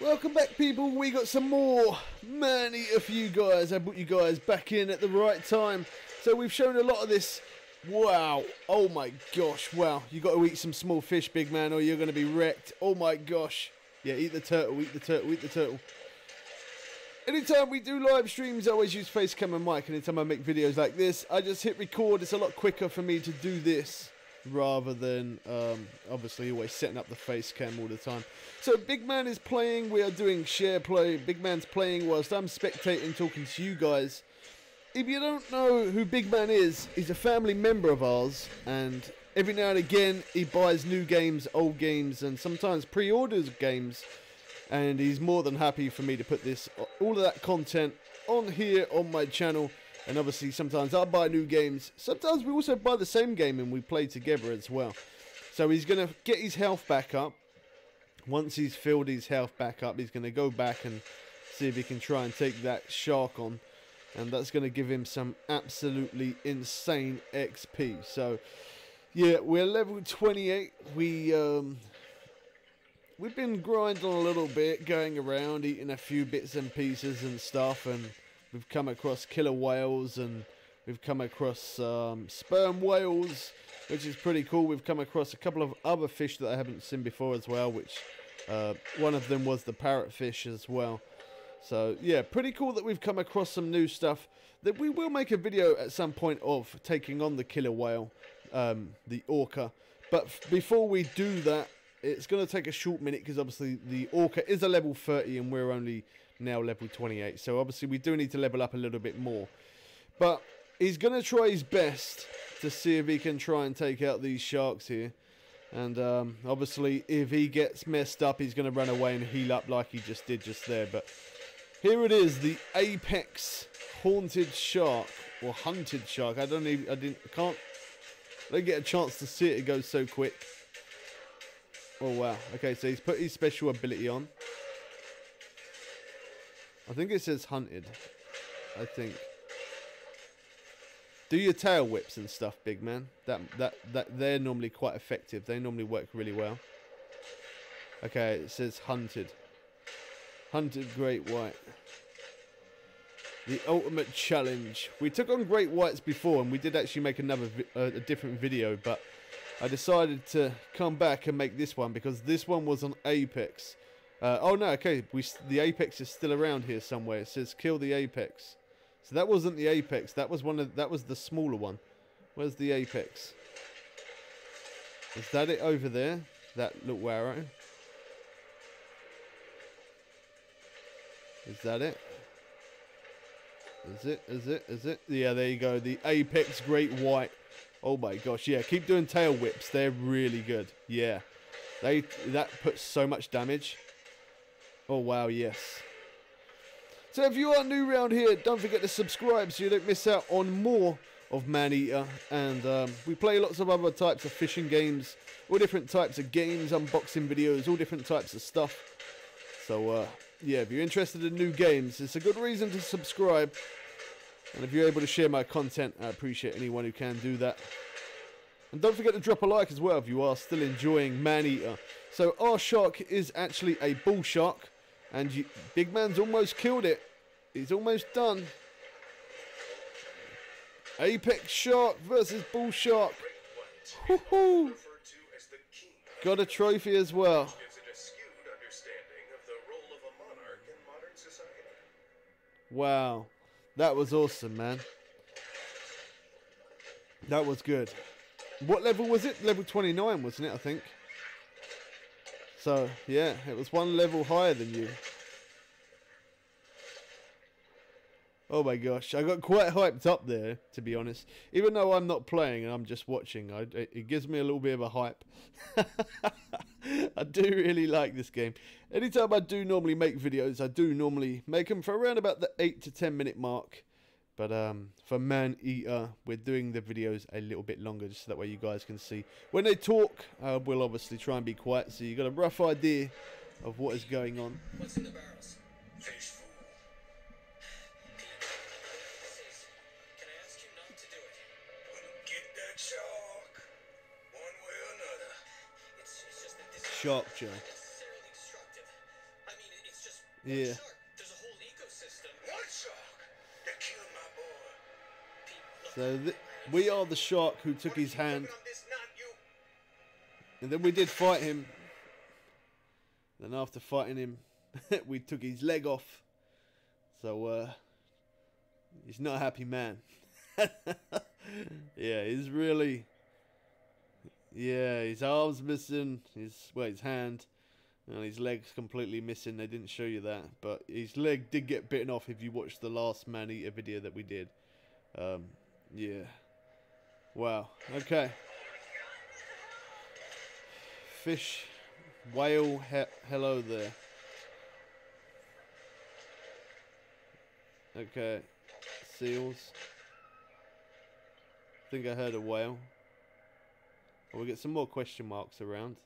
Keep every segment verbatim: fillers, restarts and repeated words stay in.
Welcome back, people. We got some more Maneater for you guys. I put you guys back in at the right time. So we've shown a lot of this. Wow. Oh my gosh. Wow. You got to eat some small fish, big man, or you're going to be wrecked. Oh my gosh. Yeah, eat the turtle, eat the turtle, eat the turtle. Anytime we do live streams, I always use face cam and mic. Anytime I make videos like this, I just hit record. It's a lot quicker for me to do this rather than um, obviously always setting up the face cam all the time. So Big Man is playing. We are doing share play. Big Man's playing whilst I'm spectating, talking to you guys. If you don't know who Big Man is, he's a family member of ours, and every now and again he buys new games, old games, and sometimes pre-orders games. And he's more than happy for me to put this, all of that content on here on my channel. And obviously sometimes I buy new games. Sometimes we also buy the same game and we play together as well. So he's going to get his health back up. Once he's filled his health back up, he's going to go back and see if he can try and take that shark on. And that's going to give him some absolutely insane X P. So, yeah, we're level twenty-eight. We... um We've been grinding a little bit, going around, eating a few bits and pieces and stuff, and we've come across killer whales, and we've come across um, sperm whales, which is pretty cool. We've come across a couple of other fish that I haven't seen before as well, which uh, one of them was the parrotfish as well. So, yeah, pretty cool that we've come across some new stuff that we will make a video at some point of taking on the killer whale, um, the orca. But before we do that, it's going to take a short minute because obviously the orca is a level thirty and we're only now level twenty-eight. So obviously we do need to level up a little bit more. But he's going to try his best to see if he can try and take out these sharks here. And um, obviously if he gets messed up, he's going to run away and heal up like he just did just there. But here it is, the apex haunted shark or hunted shark. I don't even, I didn't, I can't, I don't get a chance to see it. It goes so quick. Oh, wow. Okay, so he's put his special ability on. I think it says hunted. I think. Do your tail whips and stuff, big man. That that that they're normally quite effective. They normally work really well. Okay, it says hunted. Hunted great white. The ultimate challenge. We took on great whites before, and we did actually make another vi uh, a different video, but I decided to come back and make this one because this one was on apex. Uh, oh no, okay, we, the apex is still around here somewhere. It says kill the apex. So that wasn't the apex. That was one of that was the smaller one. Where's the apex? Is that it over there? That little arrow. Is that it? Is it? Is it? Is it? Yeah, there you go. The apex great white. Oh my gosh, yeah, keep doing tail whips. They're really good. Yeah. They that puts so much damage. Oh wow, yes. So if you are new around here, don't forget to subscribe so you don't miss out on more of Maneater. And um, we play lots of other types of fishing games, all different types of games, unboxing videos, all different types of stuff. So uh, yeah, if you're interested in new games, it's a good reason to subscribe. And if you're able to share my content, I appreciate anyone who can do that. And don't forget to drop a like as well if you are still enjoying Maneater. So our shark is actually a bull shark. And you, Big Man's almost killed it. He's almost done. Apex shark versus bull shark. Woohoo! Got a trophy as well. Wow. That was awesome, man. That was good. What level was it? Level twenty-nine, wasn't it, I think? So, yeah, it was one level higher than you. Oh my gosh, I got quite hyped up there, to be honest. Even though I'm not playing and I'm just watching, I, it, it gives me a little bit of a hype. I do really like this game. Anytime I do normally make videos, I do normally make them for around about the eight to ten minute mark. But um, for Maneater, we're doing the videos a little bit longer, just so that way you guys can see. When they talk, uh, we'll obviously try and be quiet, so you got a rough idea of what is going on. What's in the barrels? Fish. Shark, Joe. I mean, Yeah. Shark. There's a whole ecosystem. One shark that killed my boy. So th we are the shark who took his hand. This, and then we did fight him. And after fighting him, we took his leg off. So uh, he's not a happy man. Yeah, he's really. Yeah, his arm's missing. His well, his hand. And his leg's completely missing. They didn't show you that, but his leg did get bitten off if you watched the last Maneater video that we did. Um, yeah. Wow. Okay. Fish, whale, he hello there. Okay. Seals. I think I heard a whale. Well, we get some more question marks around.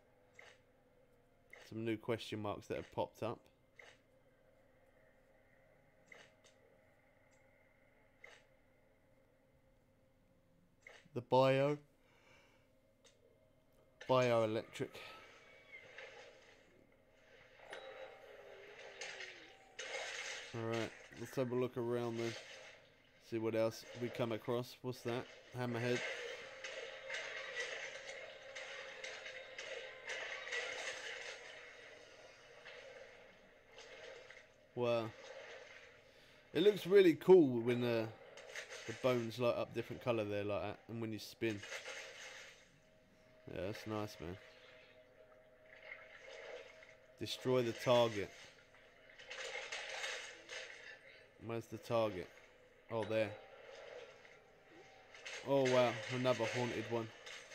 Some new question marks that have popped up. The bio. Bioelectric. Alright, let's have a look around then. See what else we come across. What's that? Hammerhead. Wow, it looks really cool when uh, the bones light up different colour there like that, and when you spin. Yeah, that's nice, man. Destroy the target. Where's the target? Oh, there. Oh wow, another haunted one.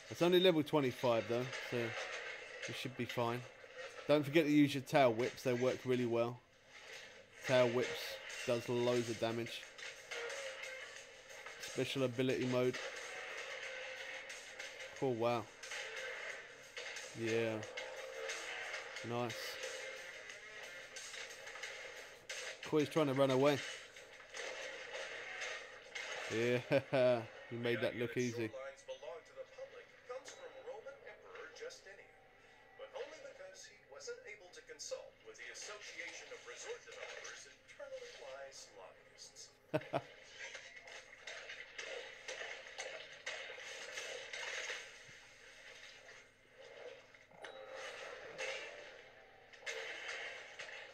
It's only level twenty-five though, so it should be fine. Don't forget to use your tail whips, they work really well. Tail whips does loads of damage. Special ability mode. Oh wow. Yeah. Nice. Koi's trying to run away. Yeah, he made that look easy.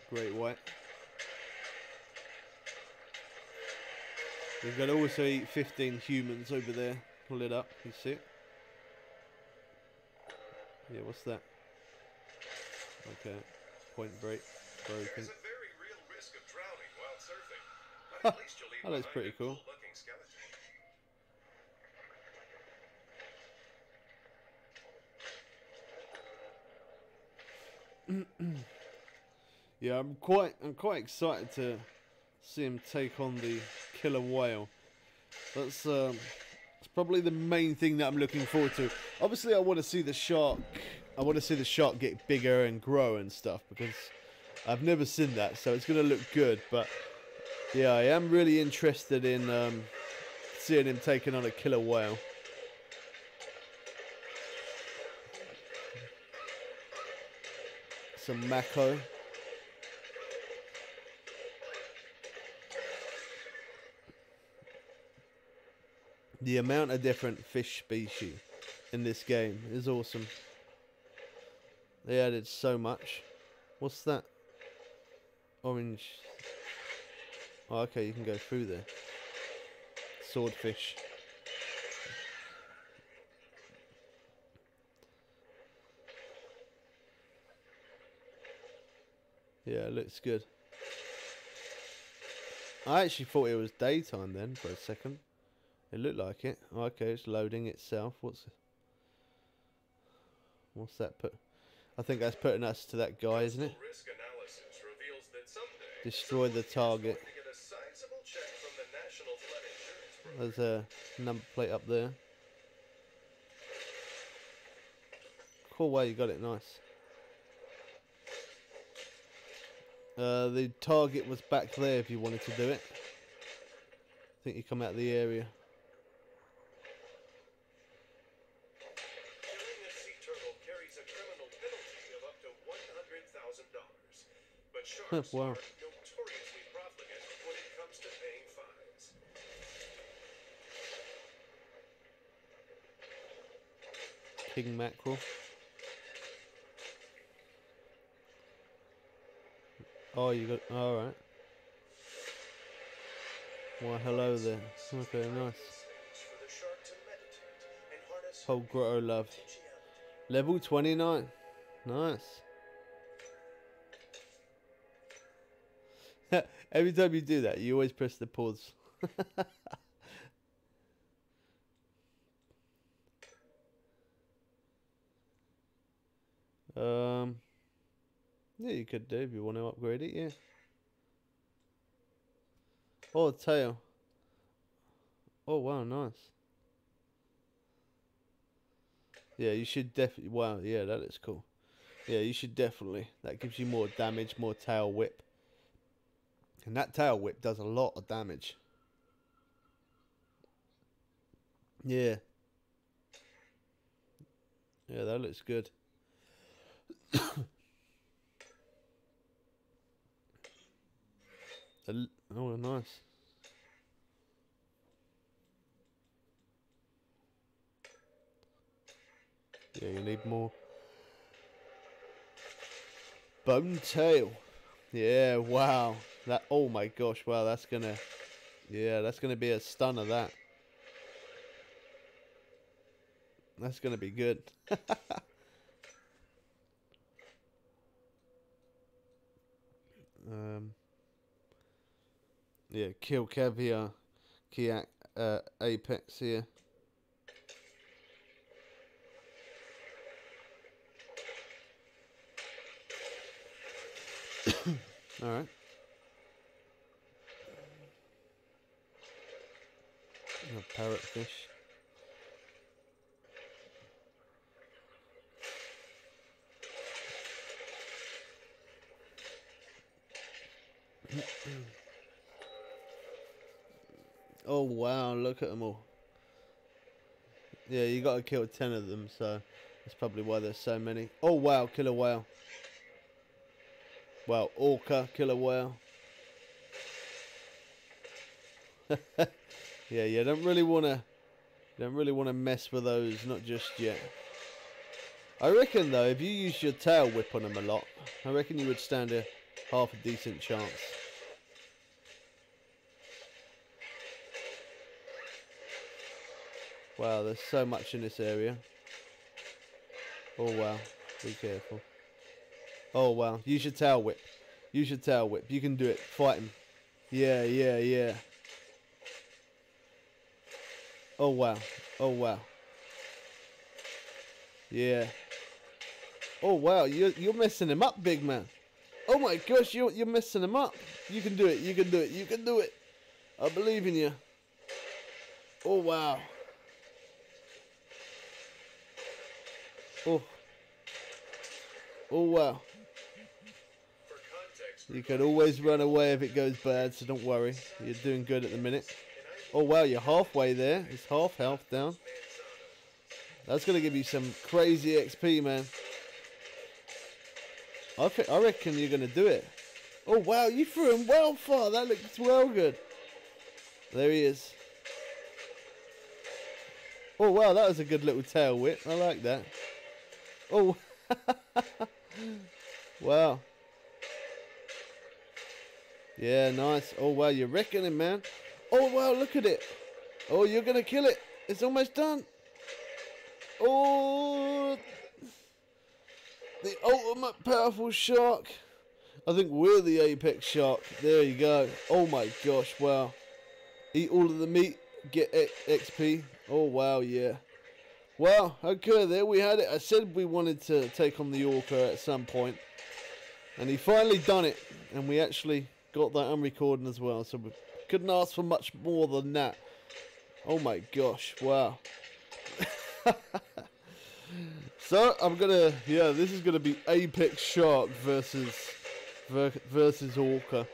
Great white. We've got to also eat fifteen humans over there. Pull it up, you see it? Yeah, what's that? Okay, Point Break. Broken. Huh. That looks pretty cool. Yeah, I'm quite, I'm quite excited to see him take on the killer whale. That's, um, that's probably the main thing that I'm looking forward to. Obviously, I want to see the shark. I want to see the shark get bigger and grow and stuff because I've never seen that, so it's gonna look good. But yeah, I am really interested in um, seeing him taking on a killer whale. Some mako. The amount of different fish species in this game is awesome. They added so much. What's that? Orange. Oh, okay, you can go through there. Swordfish. Yeah, it looks good. I actually thought it was daytime then for a second. It looked like it. Oh, okay, it's loading itself. What's what's that put? I think that's putting us to that guy, isn't it? Risk analysis reveals that someday destroy the target. There's a number plate up there. Cool way you got it, nice. Uh, the target was back there if you wanted to do it. I think you come out of the area. Killing a sea turtle carries a criminal penalty of up to one hundred thousand dollars. But sharks wow. are notoriously profligate when it comes to paying fines. King mackerel. Oh, you got all right. Well, hello there. Okay, nice. Whole grotto love. Level twenty-nine. Nice. Every time you do that, you always press the pause. um, yeah, you could do if you want to upgrade it. Yeah. Oh, tail. Oh wow, nice. Yeah, you should definitely. Wow, yeah, that is cool. Yeah, you should definitely. That gives you more damage, more tail whip. And that tail whip does a lot of damage. Yeah. Yeah, that looks good. Oh, nice. Yeah, you need more. Bone tail. Yeah, wow. That, oh my gosh, wow, that's gonna, yeah, that's gonna be a stunner, that. That's gonna be good. um, yeah, kill caviar, Kiak, uh, apex here. Alright. A parrotfish. Oh wow, look at them all. Yeah, you gotta kill ten of them, so that's probably why there's so many. Oh wow, killer whale. Wow, orca, killer whale. Yeah, yeah, don't really wanna, don't really wanna mess with those, not just yet. I reckon though, if you use your tail whip on them a lot, I reckon you would stand a half a decent chance. Wow, there's so much in this area. Oh wow, be careful. Oh wow, use your tail whip. Use your tail whip. You can do it. Fight him. Yeah, yeah, yeah. Oh wow. Oh wow. Yeah. Oh wow, you're you're messing him up, big man. Oh my gosh, you're you're messing him up. You can do it, you can do it, you can do it. I believe in you. Oh wow. Oh. Oh wow. You can always run away if it goes bad, so don't worry. You're doing good at the minute. Oh wow, you're halfway there. It's half health down. That's gonna give you some crazy X P, man. I think, I reckon you're gonna do it. Oh wow, you threw him well far. That looks well good. There he is. Oh wow, that was a good little tail whip. I like that. Oh. Wow. Yeah, nice. Oh wow, you're wrecking him, man. Oh wow, look at it. Oh, you're gonna kill it. It's almost done. Oh, the ultimate powerful shark. I think we're the apex shark. There you go. Oh my gosh, wow. Eat all of the meat, get X P. Oh wow, yeah. Well, okay, there we had it. I said we wanted to take on the orca at some point, and he finally done it, and we actually got that on recording as well, so we couldn't ask for much more than that. Oh my gosh, wow. So I'm gonna, yeah, this is gonna be apex shark versus versus orca.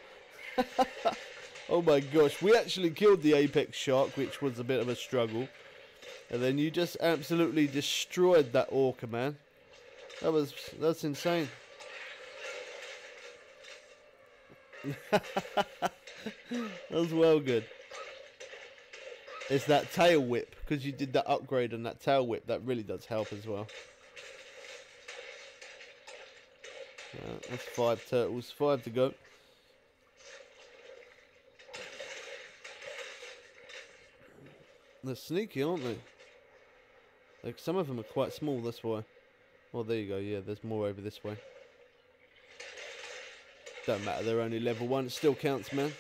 Oh my gosh, we actually killed the apex shark, which was a bit of a struggle. And then you just absolutely destroyed that orca, man. That was, that's insane. That was well good. It's that tail whip, because you did that upgrade on that tail whip, that really does help as well. Right, that's five turtles, five to go. They're sneaky, aren't they? Like, some of them are quite small, that's why. Well, there you go, yeah, there's more over this way. Don't matter, they're only level one, it still counts, man.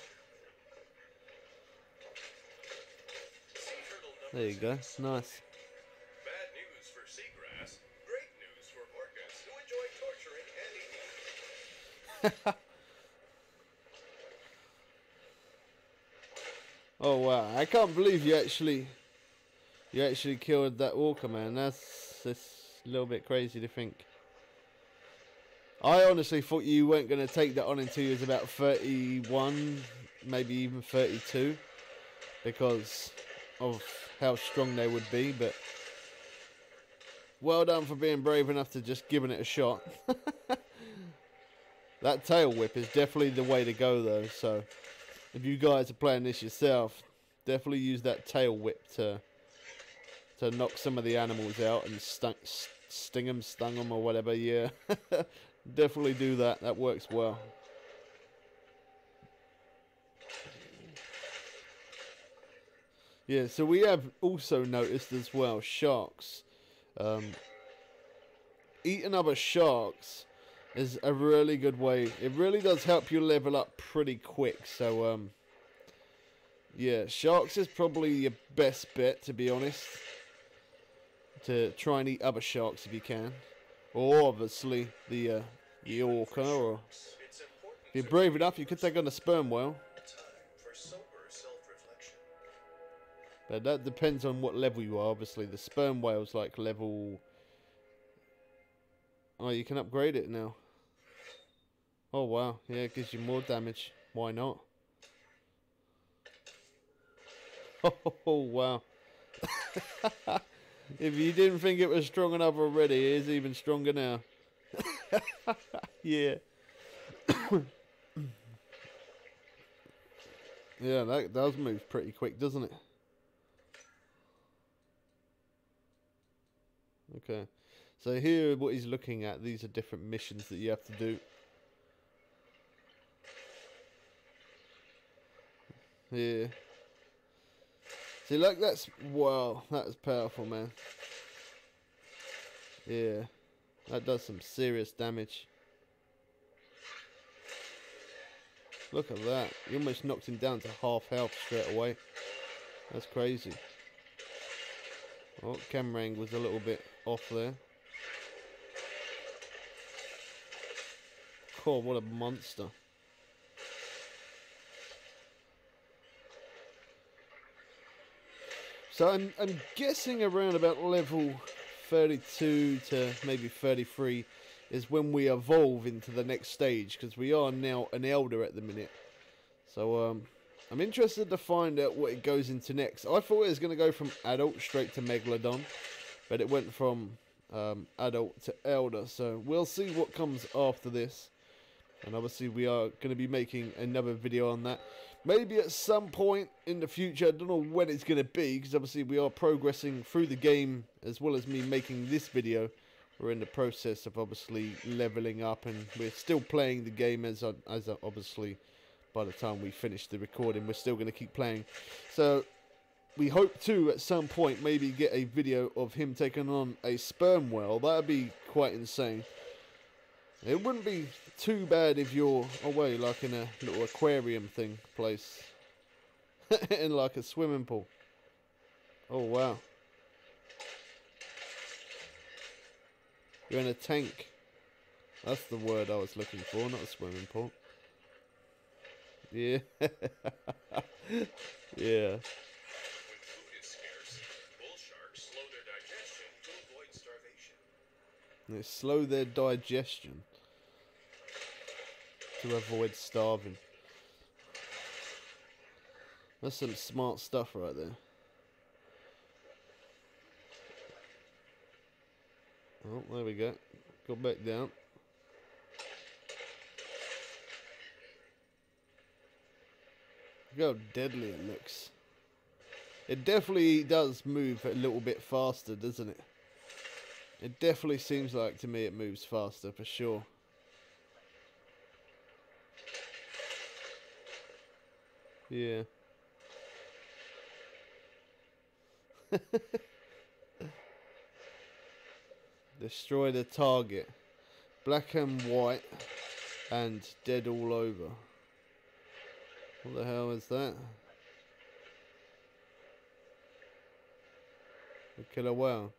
There you go, nice. Bad news for seagrass, great news for orcas who enjoy torturing and eating. Oh wow, I can't believe you actually you actually killed that orca, man. That's, that's a little bit crazy to think. I honestly thought you weren't going to take that on until you was about thirty-one, maybe even thirty-two, because of how strong they would be, but well done for being brave enough to just giving it a shot. That tail whip is definitely the way to go though, so if you guys are playing this yourself, definitely use that tail whip to to knock some of the animals out and stung, sting them, stung them or whatever, yeah. Definitely do that, that works well. Yeah, so we have also noticed as well, sharks. Um, eating other sharks is a really good way. It really does help you level up pretty quick. So, um, yeah, sharks is probably your best bet, to be honest. To try and eat other sharks if you can. Or, obviously, the, uh, the orca. Or if you're brave enough, you could take on a sperm whale. But that depends on what level you are, obviously. The sperm whale's like level... Oh, you can upgrade it now. Oh, wow. Yeah, it gives you more damage. Why not? Oh, wow. If you didn't think it was strong enough already, it is even stronger now. Yeah. Yeah, that does move pretty quick, doesn't it? Okay, so here what he's looking at, these are different missions that you have to do. Yeah. See, like that's, wow, that is powerful, man. Yeah, that does some serious damage. Look at that, you almost knocked him down to half health straight away. That's crazy. Oh, camera angle was a little bit off there. Oh, what a monster. So I'm, I'm guessing around about level thirty-two to maybe thirty-three is when we evolve into the next stage, because we are now an elder at the minute. So, um... I'm interested to find out what it goes into next. I thought it was going to go from adult straight to Megalodon, but it went from um, adult to elder, so we'll see what comes after this. And obviously we are going to be making another video on that. Maybe at some point in the future, I don't know when it's going to be, because obviously we are progressing through the game as well as me making this video. We're in the process of obviously leveling up, and we're still playing the game as, as obviously... By the time we finish the recording, we're still going to keep playing. So, we hope to, at some point, maybe get a video of him taking on a sperm whale. That would be quite insane. It wouldn't be too bad if you're away, like in a little aquarium thing place. In like a swimming pool. Oh, wow. You're in a tank. That's the word I was looking for, not a swimming pool. Yeah. Yeah. When food is scarce, bull sharks slow their digestion to avoid starvation. They slow their digestion to avoid starving. That's some smart stuff right there. Oh, there we go. Go back down. Look how deadly it looks. It definitely does move a little bit faster, doesn't it? It definitely seems like to me it moves faster for sure. Yeah. Destroy the target. Black and white and dead all over. What the hell is that? A killer whale.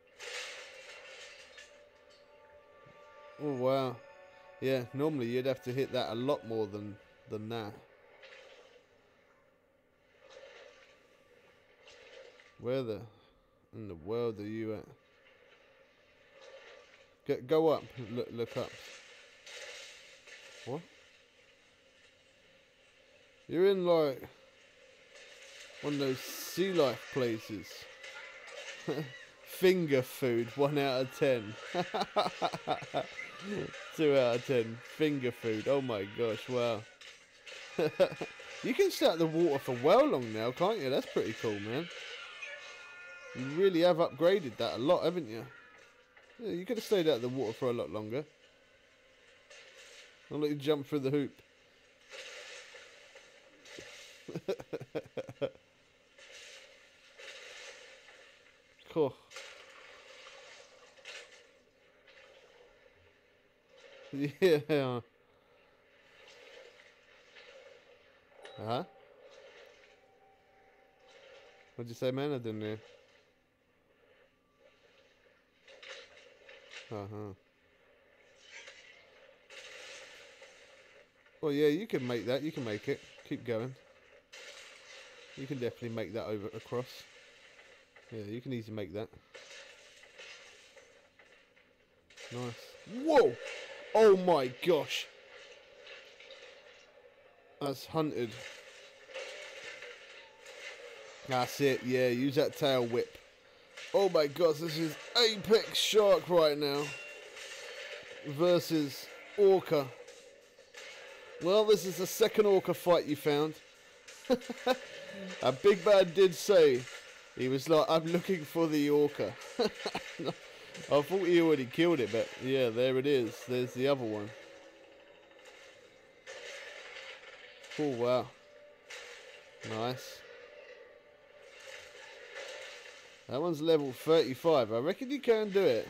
Oh wow. Yeah, normally you'd have to hit that a lot more than, than that. Where the in the world are you at? Go, go up. Look, look up. What? You're in like one of those sea life places. Finger food, one out of ten. Two out of ten. Finger food. Oh my gosh! Wow. You can stay out the water for well long now, can't you? That's pretty cool, man. You really have upgraded that a lot, haven't you? Yeah, you could have stayed out of the water for a lot longer. I'll let you jump through the hoop. Cool. Yeah. Uh-huh. What'd you say, man? I didn't hear. Uh-huh. Well, yeah, you can make that. You can make it. Keep going. You can definitely make that over across. Yeah, you can easily make that. Nice. Whoa! Oh my gosh! That's hunted. That's it. Yeah, use that tail whip. Oh my gosh, this is Apex Shark right now versus Orca. Well, this is the second Orca fight you found. A big man did say, he was like, I'm looking for the Orca. I thought he already killed it, but yeah, there it is. There's the other one. Oh, wow. Nice. That one's level thirty-five. I reckon you can do it.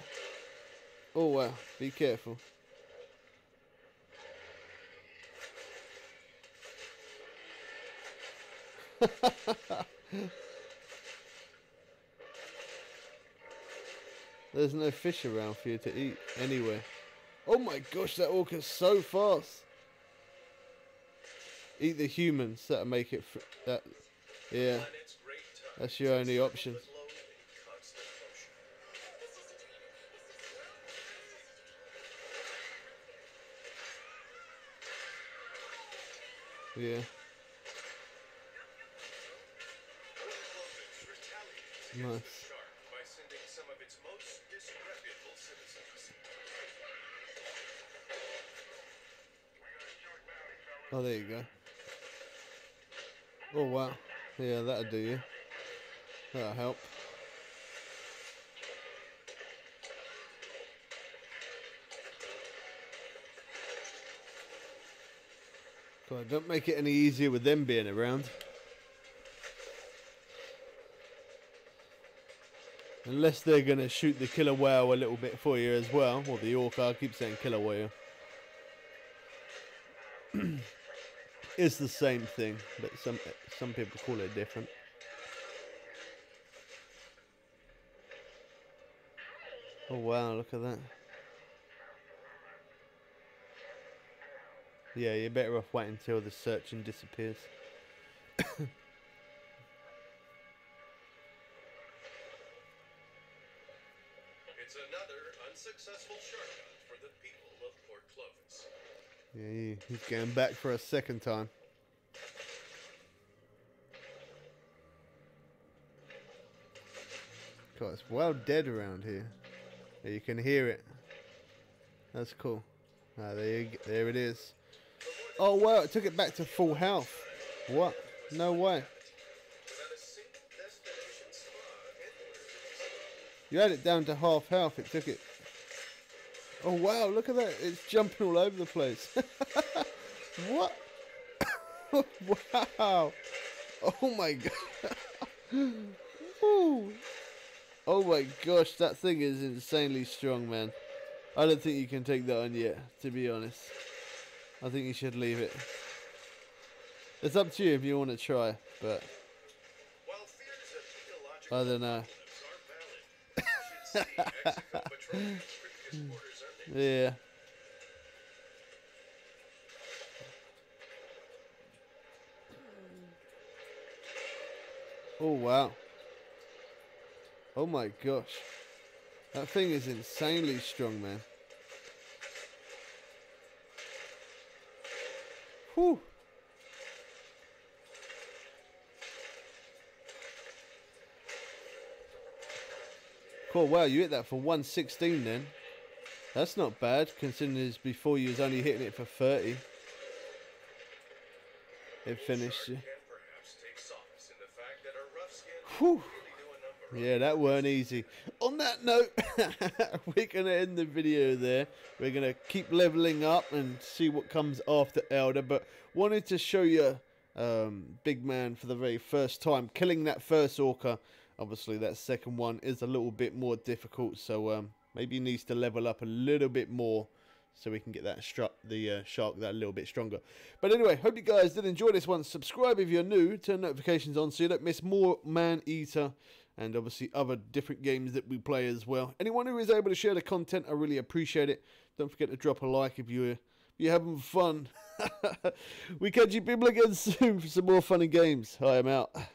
Oh wow, be careful. There's no fish around for you to eat anywhere. Oh my gosh, that orca's so fast. Eat the humans, that'll make it fr that yeah. That's your only option. Yeah. Nice. Oh, there you go. Oh, wow. Yeah, that'll do you. That'll help. God, don't make it any easier with them being around. Unless they're going to shoot the killer whale a little bit for you as well. Or the orca, I keep saying killer whale. It's the same thing, but some, some people call it different. Oh wow, look at that. Yeah, you're better off waiting until the searching disappears. It's another unsuccessful shark hunt for the people of Port Clovis. Yeah, he's going back for a second time. God, it's well dead around here. Yeah, you can hear it. That's cool. Ah, there, you, there it is. Oh wow, it took it back to full health. What? No way. You had it down to half health, it took it. Oh wow, look at that, it's jumping all over the place. What? Wow. Oh my god. Ooh. Oh my gosh, that thing is insanely strong, man. I don't think you can take that on yet, to be honest. I think you should leave it. It's up to you if you want to try, but I don't know. Yeah. Oh wow. Oh my gosh. That thing is insanely strong, man. Whew. Cool, wow, you hit that for one sixteen then. That's not bad, considering it's before you was only hitting it for thirty. It finished you. Whew. Yeah, that weren't easy. On that note, we're going to end the video there. We're going to keep leveling up and see what comes after Elder. But wanted to show you um, Big Man for the very first time. Killing that first Orca. Obviously, that second one is a little bit more difficult. So um, maybe he needs to level up a little bit more, so we can get that struck the uh, shark that a little bit stronger. But anyway, hope you guys did enjoy this one. Subscribe if you're new, turn notifications on so you don't miss more Maneater and obviously other different games that we play as well. Anyone who is able to share the content, I really appreciate it. Don't forget to drop a like if you're, if you're having fun. We catch you people again soon for some more fun and games. I am out.